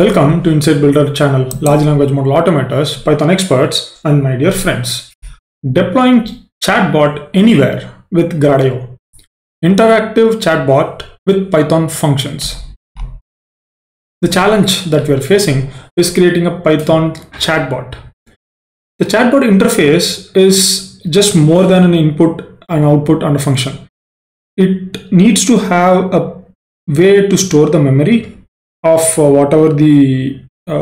Welcome to Insight Builder channel, large language model automators, Python experts, and my dear friends. Deploying chatbot anywhere with Gradio. Interactive chatbot with Python functions. The challenge that we are facing is creating a Python chatbot. The chatbot interface is just more than an input, an output, and a function. It needs to have a way to store the memory of whatever the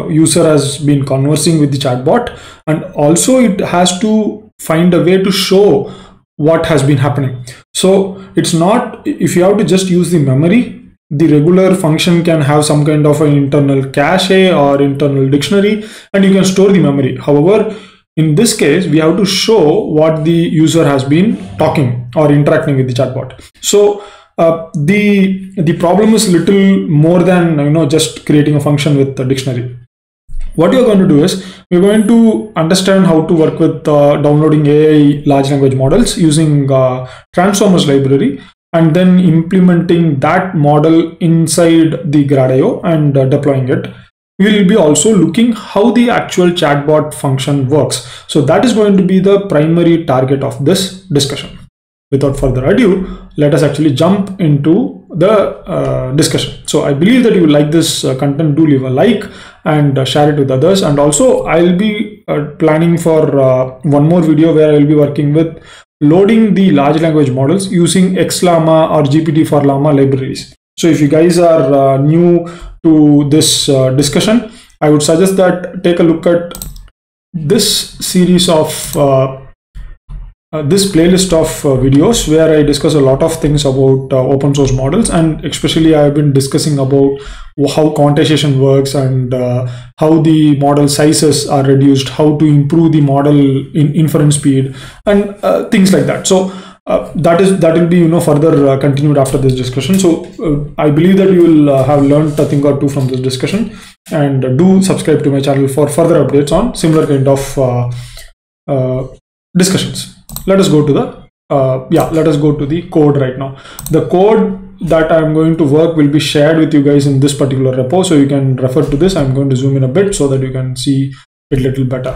user has been conversing with the chatbot, and also it has to find a way to show what has been happening. So it's not, if you have to just use the memory, the regular function can have some kind of an internal cache or internal dictionary, and you can store the memory. However, in this case, we have to show what the user has been talking or interacting with the chatbot. So the problem is little more than just creating a function with a dictionary. What you're going to do is we're going to understand how to work with downloading AI large language models using Transformers library, and then implementing that model inside the Gradio and deploying it. We will be also looking how the actual chatbot function works. So that is going to be the primary target of this discussion. Without further ado, let us actually jump into the discussion. So I believe that you like this content. Do leave a like and share it with others. And also I'll be planning for one more video where I'll be working with loading the large language models using XLlama or GPT for Llama libraries. So if you guys are new to this discussion, I would suggest that take a look at this series of this playlist of videos where I discuss a lot of things about open source models, and especially I've been discussing about how quantization works and how the model sizes are reduced, how to improve the model in inference speed, and things like that. So that will be further continued after this discussion. So I believe that you will have learned a thing or two from this discussion, and do subscribe to my channel for further updates on similar kind of discussions. Let us go to the let us go to the code right now. The code that I'm going to work will be shared with you guys in this particular repo, so you can refer to this. I'm going to zoom in a bit so that you can see it a little better.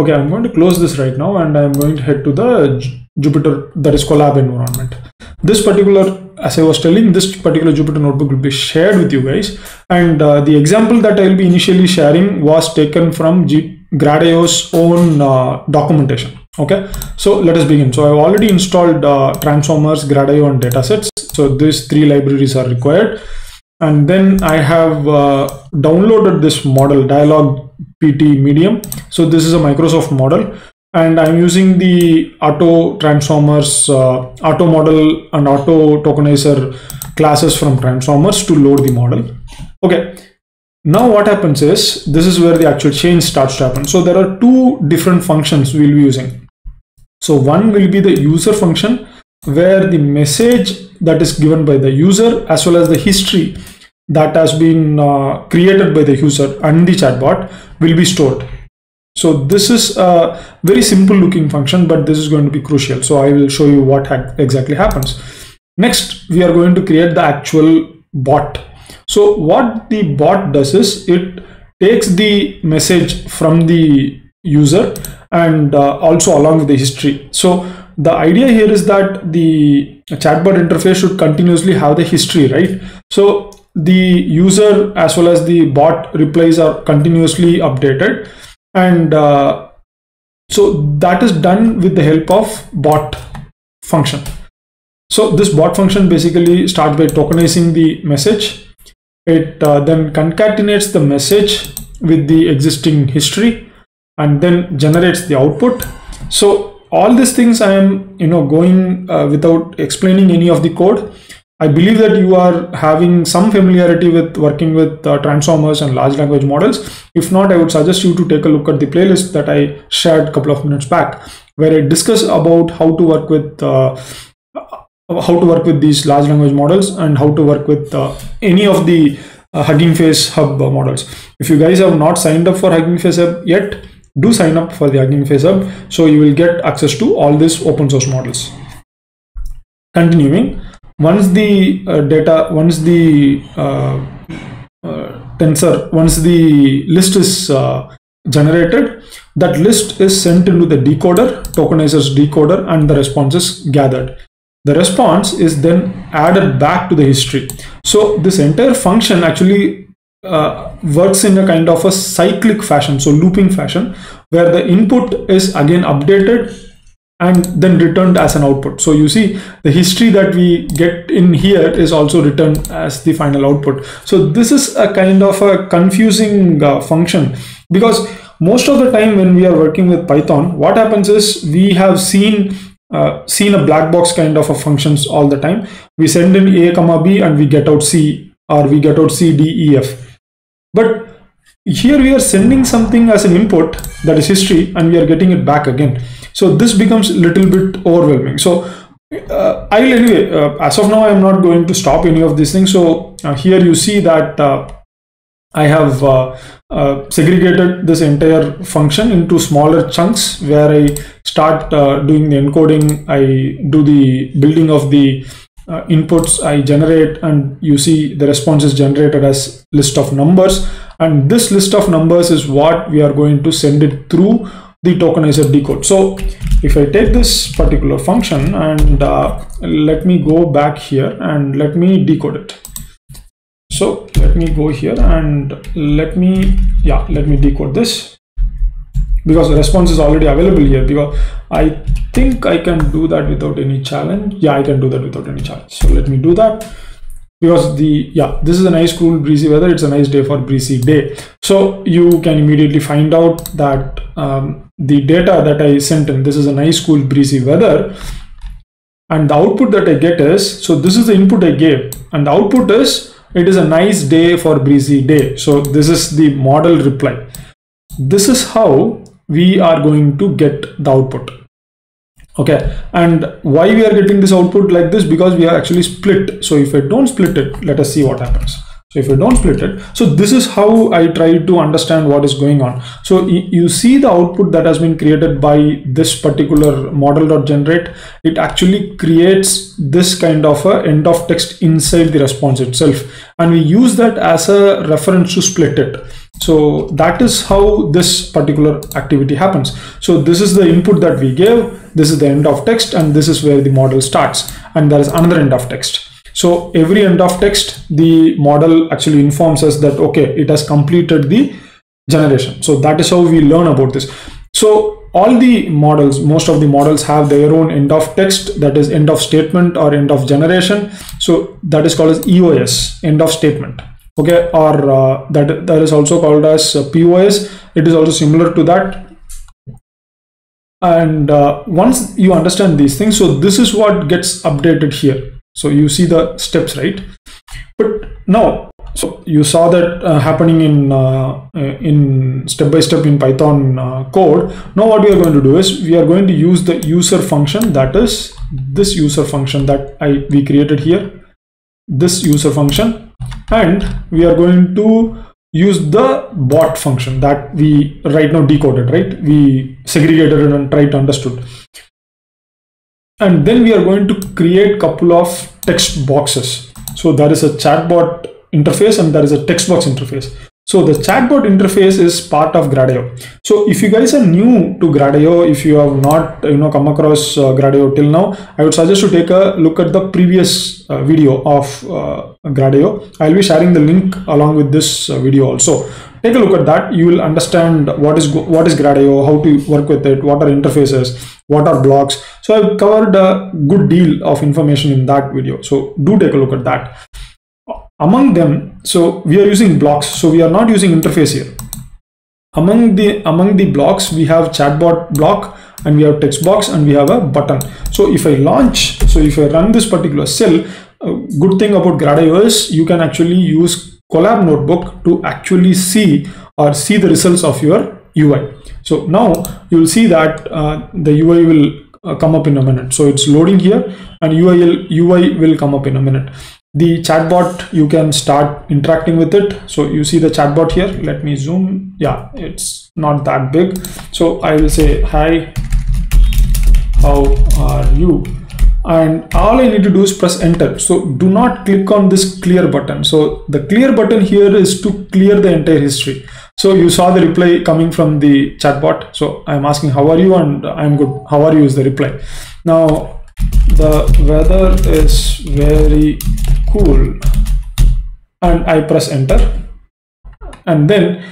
Okay, I'm going to close this right now, and I'm going to head to the Jupyter, that is Colab environment. This particular, as I was telling, this particular Jupyter notebook will be shared with you guys, and the example that I will be initially sharing was taken from Gradio's own documentation. Okay, so let us begin. So I've already installed Transformers, Gradio, and datasets. So these three libraries are required, and then I have downloaded this model, DialogPT Medium. So this is a Microsoft model, and I'm using the Auto Transformers, Auto Model, and Auto Tokenizer classes from Transformers to load the model. Okay. Now what happens is, this is where the actual change starts to happen. So there are two different functions we'll be using. So one will be the user function, where the message that is given by the user as well as the history that has been created by the user and the chatbot will be stored. So this is a very simple looking function, but this is going to be crucial. So I will show you what exactly happens. Next, we are going to create the actual bot. So what the bot does is it takes the message from the user and also along with the history. So the idea here is that the chatbot interface should continuously have the history, right? So the user as well as the bot replies are continuously updated, and so that is done with the help of bot function. So this bot function basically starts by tokenizing the message. It then concatenates the message with the existing history, and then generates the output. So all these things I am going without explaining any of the code. I believe that you are having some familiarity with working with transformers and large language models. If not, I would suggest you to take a look at the playlist that I shared a couple of minutes back, where I discuss about how to work with these large language models, and how to work with any of the Hugging Face Hub models. If you guys have not signed up for Hugging Face Hub yet, do sign up for the Hugging Face Hub, so you will get access to all these open source models. Continuing, once the tensor, once the list is generated, that list is sent into the decoder, tokenizer's decoder, and the response is gathered. The response is then added back to the history. So this entire function actually works in a kind of a cyclic fashion, so looping fashion, where the input is again updated and then returned as an output. So you see the history that we get in here is also returned as the final output. So this is a kind of a confusing function, because most of the time when we are working with Python, what happens is we have seen a black box kind of a functions all the time. We send in A comma B and we get out C, or we get out C, D, E, F. But here we are sending something as an input that is history, and we are getting it back again. So this becomes a little bit overwhelming. So as of now, I am not going to stop any of these things. So here you see that I have segregated this entire function into smaller chunks, where I start doing the encoding, I do the building of the inputs, I generate, and you see the response is generated as list of numbers, and this list of numbers is what we are going to send it through the tokenizer decode. So if I take this particular function and let me go back here and let me decode it. So let me go here and let me decode this, because the response is already available here, because I think I can do that without any challenge. Yeah, I can do that without any challenge. So let me do that, because this is a nice cool breezy weather. It's a nice day for breezy day. So you can immediately find out that the data that I sent in, this is a nice cool breezy weather, and the output that I get is, so this is the input I gave, and the output is, it is a nice day for breezy day. So this is the model reply. This is how we are going to get the output. Okay, and why we are getting this output like this? Because we are actually split. So if I don't split it, let us see what happens. So if I don't split it, so this is how I try to understand what is going on. So you see the output that has been created by this particular model.generate. It actually creates this kind of a end of text inside the response itself, and we use that as a reference to split it. So that is how this particular activity happens. So this is the input that we gave, this is the end of text, and this is where the model starts, and there is another end of text. So every end of text, the model actually informs us that okay, it has completed the generation. So that is how we learn about this. So all the models, most of the models have their own end of text, that is end of statement or end of generation. So that is called as EOS, end of statement. Okay, or that is also called as POS. It is also similar to that. And once you understand these things, so this is what gets updated here. So you see the steps, right? But now, so you saw that happening in step by step in Python code. Now what we are going to do is we are going to use the user function, that is this user function that we created here, this user function. And we are going to use the bot function that we right now decoded, right? We segregated it and tried to understood. And then we are going to create a couple of text boxes. So there is a chatbot interface and there is a text box interface. So the chatbot interface is part of Gradio. So if you guys are new to Gradio, if you have not come across Gradio till now, I would suggest to take a look at the previous video of Gradio. I'll be sharing the link along with this video also. Take a look at that. You will understand what is Gradio, how to work with it, what are interfaces, what are blocks. So I've covered a good deal of information in that video. So do take a look at that. Among them, so we are using blocks, so we are not using interface here. Among the blocks, we have chatbot block, and we have text box, and we have a button. So if I launch, so if I run this particular cell, a good thing about Gradio is you can actually use Colab notebook to actually see the results of your UI. So now you will see that the UI will come up in a minute. So it's loading here, and UI will come up in a minute. The chatbot, you can start interacting with it. So you see the chatbot here. Let me zoom. Yeah, it's not that big. So I will say, hi, how are you? and all I need to do is press enter. So do not click on this clear button. So the clear button here is to clear the entire history. So you saw the reply coming from the chatbot. So I'm asking how are you, and I'm good, how are you is the reply. Now the weather is very cool, and I press enter, and then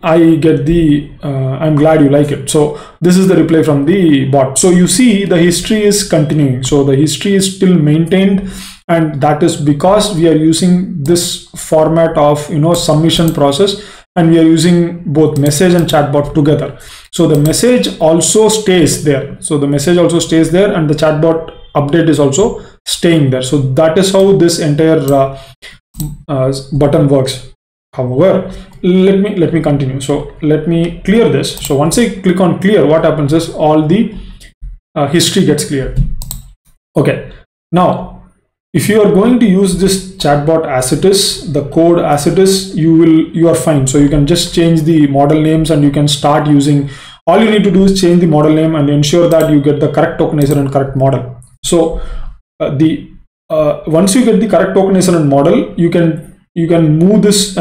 I get the I'm glad you like it. So this is the reply from the bot. So you see the history is continuing. So the history is still maintained, and that is because we are using this format of, you know, submission process, and we are using both message and chatbot together. So the message also stays there. So the message also stays there, and the chatbot update is also staying there. So that is how this entire button works. However, let me continue. So let me clear this. So once I click on clear, what happens is all the history gets cleared. Okay, now if you are going to use this chatbot as it is, the code as it is, you are fine. So you can just change the model names, and you can start using. All you need to do is change the model name and ensure that you get the correct tokenizer and correct model. So once you get the correct tokenizer and model, you can move this,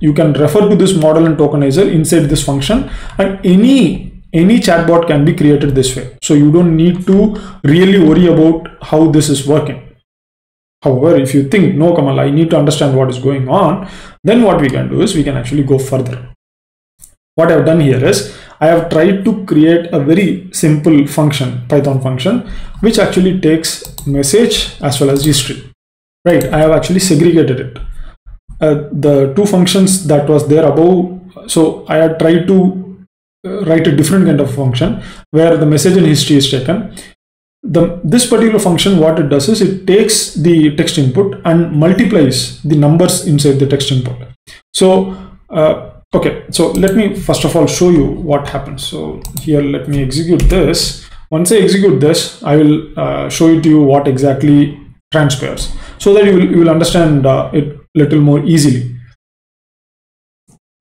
you can refer to this model and tokenizer inside this function, and any chatbot can be created this way. So you don't need to really worry about how this is working. However, if you think, no Kamal, I need to understand what is going on, then what we can do is we can actually go further. What I have done here is I have tried to create a very simple function, Python function, which actually takes message as well as history, right? I have actually segregated it. The two functions that was there above, so I had tried to write a different kind of function where the message and history is taken. This particular function, what it does is it takes the text input and multiplies the numbers inside the text input. So okay, so let me first of all show you what happens. So here, let me execute this. Once I execute this, I will show it to you what exactly transpires, so that you will understand it little more easily.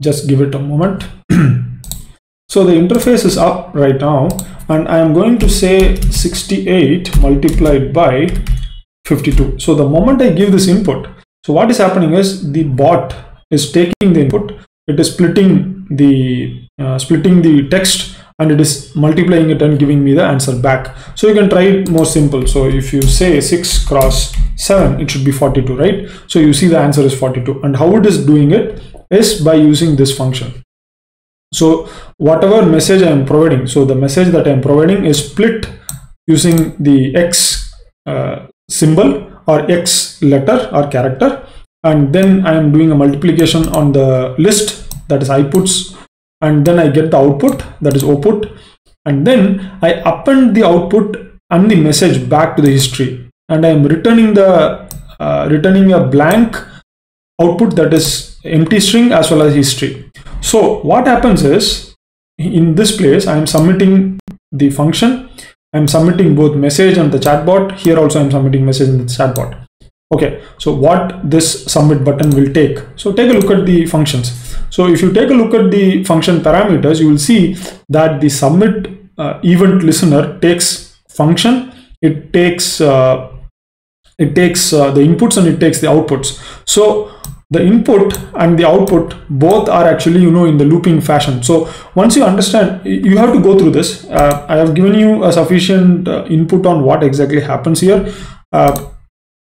Just give it a moment. So the interface is up right now, and I am going to say 68 multiplied by 52. So the moment I give this input, so what is happening is the bot is taking the input, it is splitting the text, and it is multiplying it and giving me the answer back. So you can try it more simple. So if you say 6 cross 7, it should be 42, right? So you see the answer is 42, and how it is doing it is by using this function. So whatever message I am providing, so the message that I am providing is split using the X symbol or X letter or character, and then I am doing a multiplication on the list, that is inputs, and then I get the output, that is output, and then I append the output and the message back to the history, and I am returning the returning a blank output, that is empty string as well as history. So what happens is, in this place I am submitting the function, I am submitting both message and the chatbot. Here also I am submitting message and the chatbot. Okay, so what this submit button will take, so take a look at the functions. So if you take a look at the function parameters, you will see that the submit event listener takes function, it takes the inputs, and it takes the outputs. So the input and the output both are actually, you know, in the looping fashion. So once you understand, you have to go through this. I have given you a sufficient input on what exactly happens here.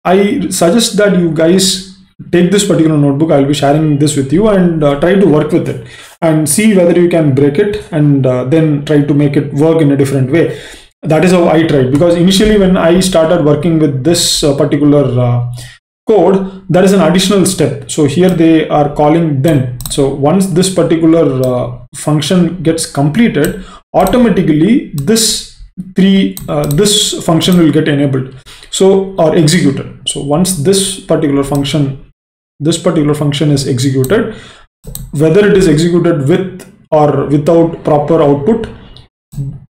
I suggest that you guys take this particular notebook. I'll be sharing this with you, and try to work with it and see whether you can break it, and then try to make it work in a different way. That is how I tried, because initially when I started working with this particular code, there is an additional step. So here they are calling then. So once this particular function gets completed, automatically this function will get enabled, so, or executed. So once this particular function is executed, whether it is executed with or without proper output,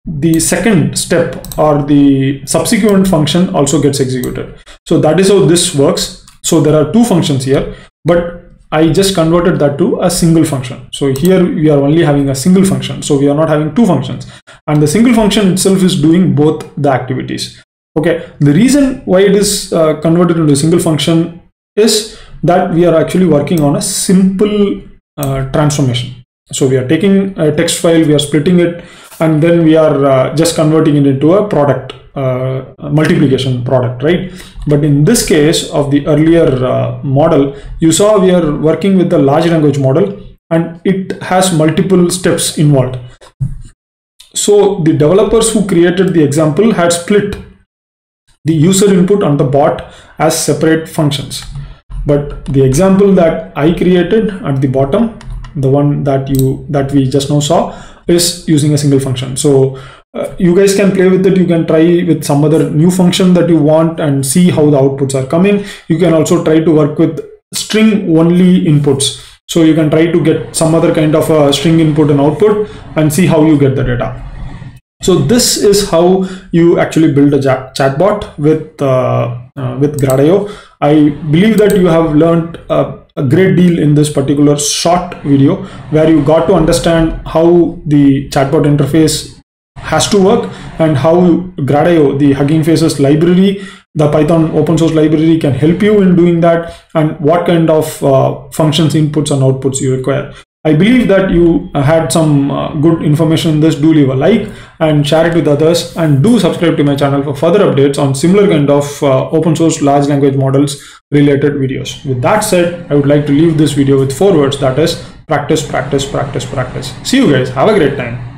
the second step or the subsequent function also gets executed. So that is how this works. So there are two functions here, but I just converted that to a single function. So here we are only having a single function, so we are not having two functions, and the single function itself is doing both the activities. Okay, the reason why it is converted into a single function is that we are actually working on a simple transformation. So we are taking a text file, we are splitting it, and then we are just converting it into a product, multiplication product, right? But in this case of the earlier model, you saw we are working with the large language model and it has multiple steps involved. So the developers who created the example had split the user input and the bot as separate functions. But the example that I created at the bottom, the one that we just now saw, is using a single function. So you guys can play with it. You can try with some other new function that you want and see how the outputs are coming. You can also try to work with string only inputs. So you can try to get some other kind of a string input and output and see how you get the data. So this is how you actually build a chatbot with Gradio. I believe that you have learned a great deal in this particular short video, where you got to understand how the chatbot interface has to work and how Gradio, the Hugging Face's library, the Python open source library, can help you in doing that, and what kind of functions, inputs and outputs you require. I believe that you had some good information in this. Do leave a like and share it with others, and do subscribe to my channel for further updates on similar kind of open source large language models related videos. With that said, I would like to leave this video with 4 words, that is practice, practice, practice, practice. See you guys. Have a great time.